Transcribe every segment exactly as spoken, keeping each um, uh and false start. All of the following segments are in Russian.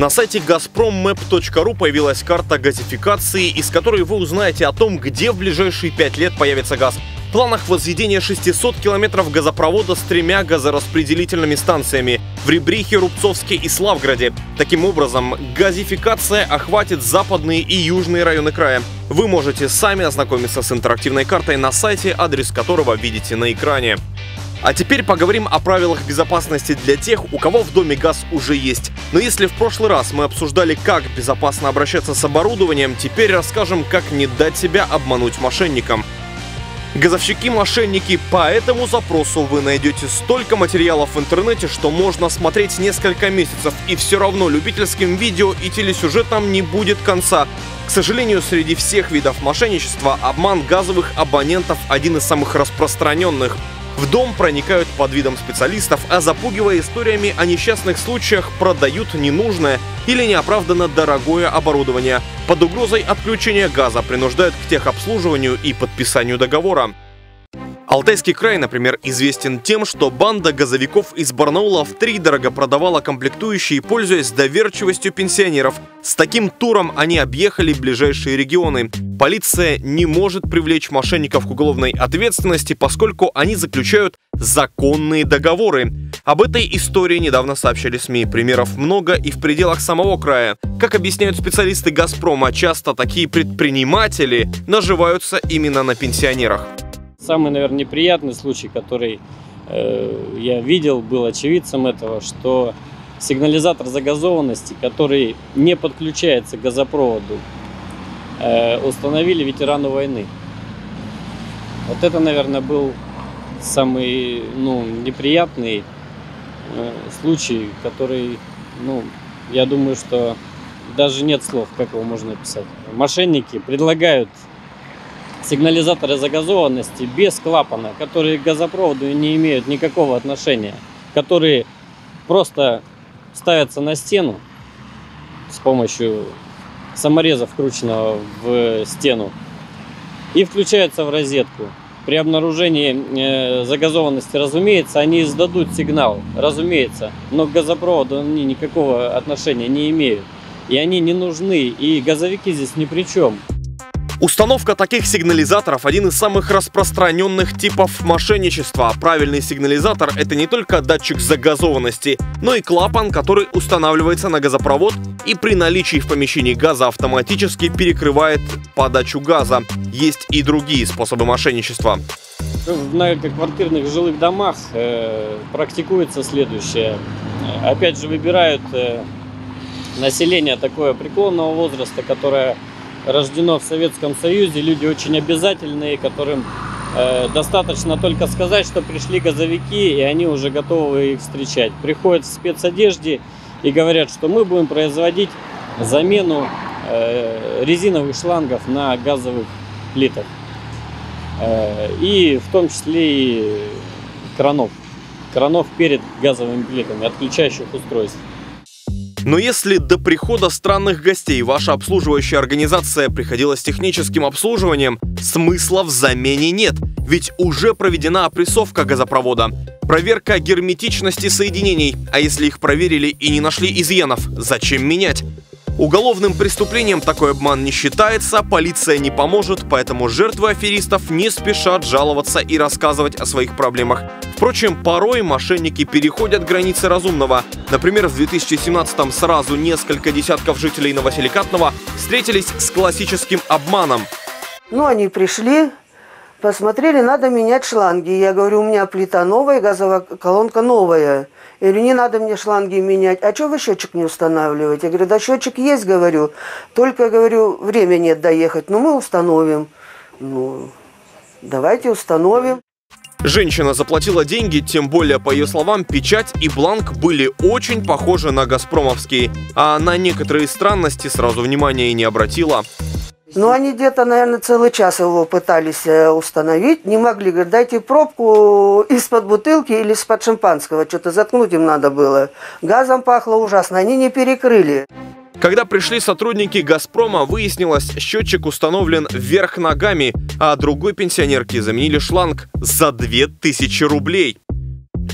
На сайте Газпром Мэп точка ру появилась карта газификации, из которой вы узнаете о том, где в ближайшие пять лет появится газ. В планах возведения шестисот километров газопровода с тремя газораспределительными станциями в Ребрихе, Рубцовске и Славграде. Таким образом, газификация охватит западные и южные районы края. Вы можете сами ознакомиться с интерактивной картой на сайте, адрес которого видите на экране. А теперь поговорим о правилах безопасности для тех, у кого в доме газ уже есть. Но если в прошлый раз мы обсуждали, как безопасно обращаться с оборудованием, теперь расскажем, как не дать себя обмануть мошенникам. Газовщики-мошенники, по этому запросу вы найдете столько материалов в интернете, что можно смотреть несколько месяцев, и все равно любительским видео и телесюжетам не будет конца. К сожалению, среди всех видов мошенничества обман газовых абонентов один из самых распространенных. В дом проникают под видом специалистов, а запугивая историями о несчастных случаях, продают ненужное или неоправданно дорогое оборудование. Под угрозой отключения газа принуждают к техобслуживанию и подписанию договора. Алтайский край, например, известен тем, что банда газовиков из Барнаула втридорого продавала комплектующие, пользуясь доверчивостью пенсионеров. С таким туром они объехали ближайшие регионы. Полиция не может привлечь мошенников к уголовной ответственности, поскольку они заключают законные договоры. Об этой истории недавно сообщили СМИ. Примеров много и в пределах самого края. Как объясняют специалисты «Газпрома», часто такие предприниматели наживаются именно на пенсионерах. Самый, наверное, неприятный случай, который э, я видел, был очевидцем этого, что сигнализатор загазованности, который не подключается к газопроводу, э, установили ветерану войны. Вот это, наверное, был самый ну, неприятный э, случай, который, ну, я думаю, что даже нет слов, как его можно описать. Мошенники предлагают сигнализаторы загазованности без клапана, которые к газопроводу не имеют никакого отношения, которые просто ставятся на стену с помощью самореза, вкрученного в стену, и включаются в розетку. При обнаружении загазованности, разумеется, они издадут сигнал, разумеется, но к газопроводу они никакого отношения не имеют. И они не нужны, и газовики здесь ни при чем. Установка таких сигнализаторов – один из самых распространенных типов мошенничества. Правильный сигнализатор – это не только датчик загазованности, но и клапан, который устанавливается на газопровод и при наличии в помещении газа автоматически перекрывает подачу газа. Есть и другие способы мошенничества. В многоквартирных жилых домах э, практикуется следующее. Опять же, выбирают э, население такое преклонного возраста, которое рождено в Советском Союзе, люди очень обязательные, которым э, достаточно только сказать, что пришли газовики, и они уже готовы их встречать. Приходят в спецодежде и говорят, что мы будем производить замену э, резиновых шлангов на газовых плитах, э, и в том числе и кранов, кранов перед газовыми плитами, отключающих устройств. Но если до прихода странных гостей ваша обслуживающая организация приходила с техническим обслуживанием, смысла в замене нет, ведь уже проведена опрессовка газопровода, проверка герметичности соединений, а если их проверили и не нашли изъянов, зачем менять? Уголовным преступлением такой обман не считается, полиция не поможет, поэтому жертвы аферистов не спешат жаловаться и рассказывать о своих проблемах. Впрочем, порой мошенники переходят границы разумного. Например, в две тысячи семнадцатом сразу несколько десятков жителей Новосиликатного встретились с классическим обманом. Ну, они пришли, посмотрели, надо менять шланги. Я говорю, у меня плита новая, газовая колонка новая. Я говорю, не надо мне шланги менять. А что вы счетчик не устанавливаете? Я говорю, да счетчик есть, говорю. Только, говорю, время нет доехать. Ну, мы установим. Ну, давайте установим. Женщина заплатила деньги, тем более, по ее словам, печать и бланк были очень похожи на газпромовские. А на некоторые странности сразу внимания и не обратила. Ну, они где-то, наверное, целый час его пытались установить. Не могли, говорят, дайте пробку из-под бутылки или из-под шампанского. Что-то заткнуть им надо было. Газом пахло ужасно, они не перекрыли. Когда пришли сотрудники «Газпрома», выяснилось, счетчик установлен вверх ногами, а другой пенсионерке заменили шланг за две тысячи рублей.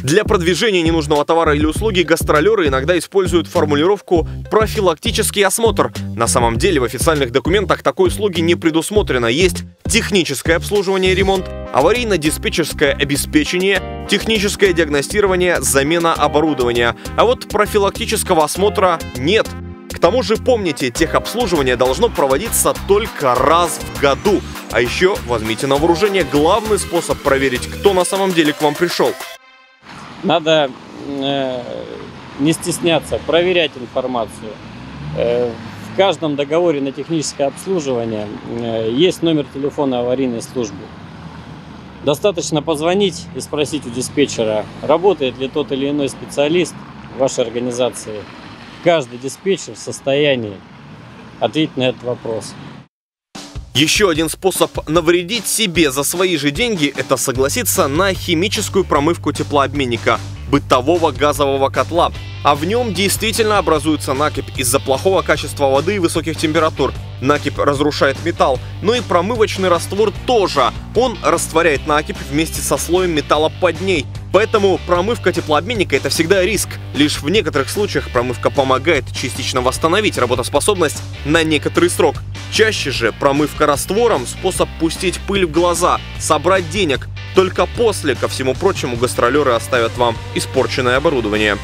Для продвижения ненужного товара или услуги гастролеры иногда используют формулировку «профилактический осмотр». На самом деле в официальных документах такой услуги не предусмотрено. Есть техническое обслуживание и ремонт, аварийно-диспетчерское обеспечение, техническое диагностирование, замена оборудования. А вот профилактического осмотра нет. К тому же, помните, техобслуживание должно проводиться только раз в году. А еще возьмите на вооружение главный способ проверить, кто на самом деле к вам пришел. Надо э, не стесняться, проверять информацию. Э, в каждом договоре на техническое обслуживание э, есть номер телефона аварийной службы. Достаточно позвонить и спросить у диспетчера, работает ли тот или иной специалист в вашей организации. Каждый диспетчер в состоянии ответить на этот вопрос. Еще один способ навредить себе за свои же деньги – это согласиться на химическую промывку теплообменника, бытового газового котла. А в нем действительно образуется накипь из-за плохого качества воды и высоких температур. Накипь разрушает металл, но и промывочный раствор тоже. Он растворяет накипь вместе со слоем металла под ней. Поэтому промывка теплообменника – это всегда риск. Лишь в некоторых случаях промывка помогает частично восстановить работоспособность на некоторый срок. Чаще же промывка раствором – способ пустить пыль в глаза, собрать денег. Только после, ко всему прочему, гастролеры оставят вам испорченное оборудование.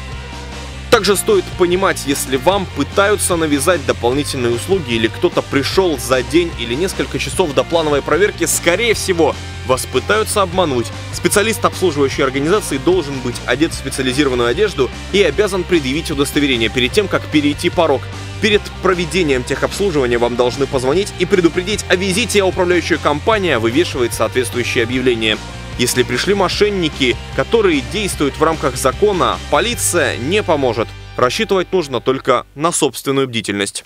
Также стоит понимать, если вам пытаются навязать дополнительные услуги или кто-то пришел за день или несколько часов до плановой проверки, скорее всего, вас пытаются обмануть. Специалист обслуживающей организации должен быть одет в специализированную одежду и обязан предъявить удостоверение перед тем, как перейти порог. Перед проведением техобслуживания вам должны позвонить и предупредить о визите, а управляющая компания вывешивает соответствующее объявление. Если пришли мошенники, которые действуют в рамках закона, полиция не поможет. Рассчитывать нужно только на собственную бдительность.